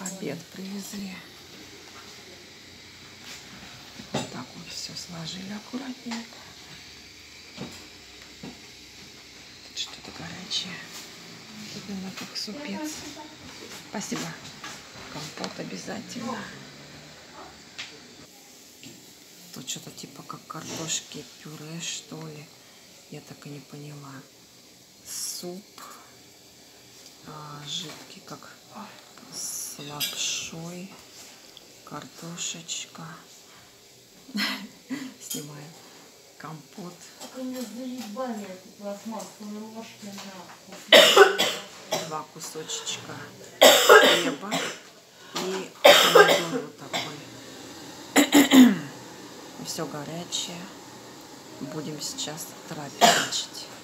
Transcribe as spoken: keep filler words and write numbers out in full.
Обед привезли. Вот так вот все сложили аккуратненько. Тут что-то горячее. Именно как супец. Спасибо. Компот обязательно. Тут что-то типа как картошки пюре, что ли. Я так и не поняла. Суп а, жидкий, как с лапшой. Картошечка. Снимаем. Компот. Два кусочечка хлеба и помидор вот такой. Все горячее. Будем сейчас трапезничать.